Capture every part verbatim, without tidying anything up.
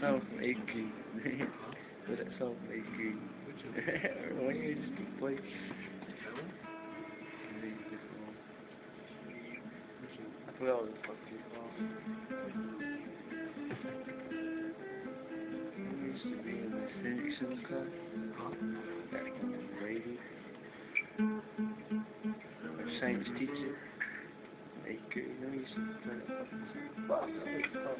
self-making. Good at self-making. Why do you just keep playing? I forgot what the fuck you call. I used to be in the section class. Back in the grade. My science teacher. Maker, you know, he used to play that fucking fuck. I fuck.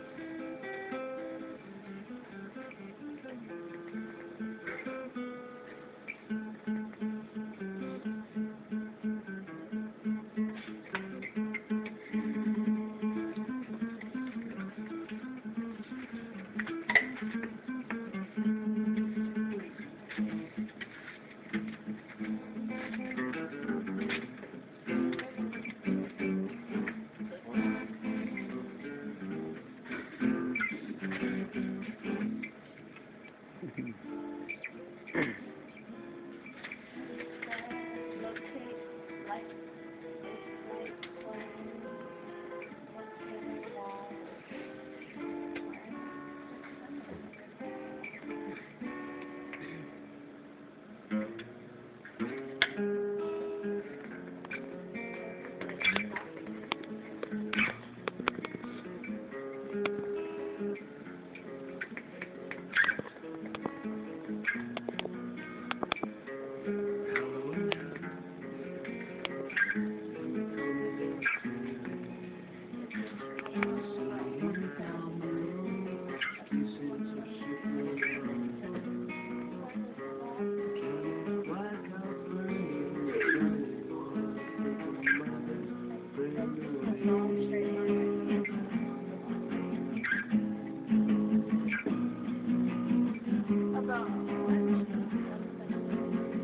Huh.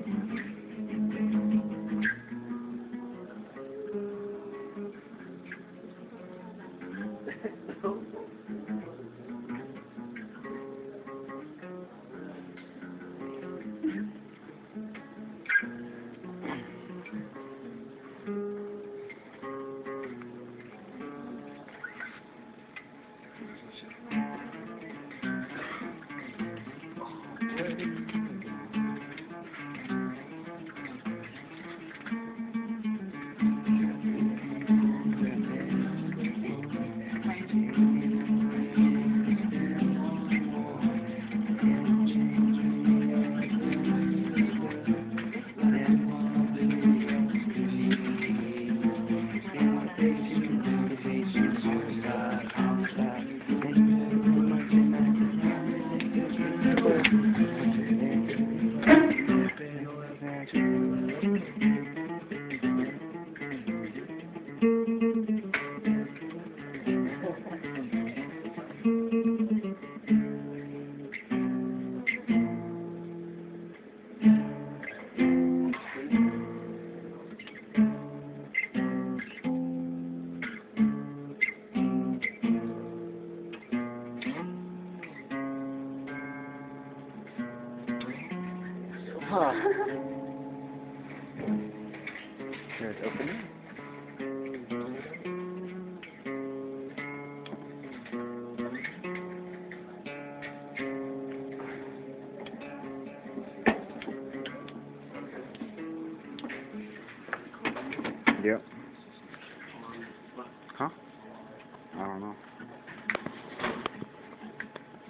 Can it open it? Yep. Huh? I don't know.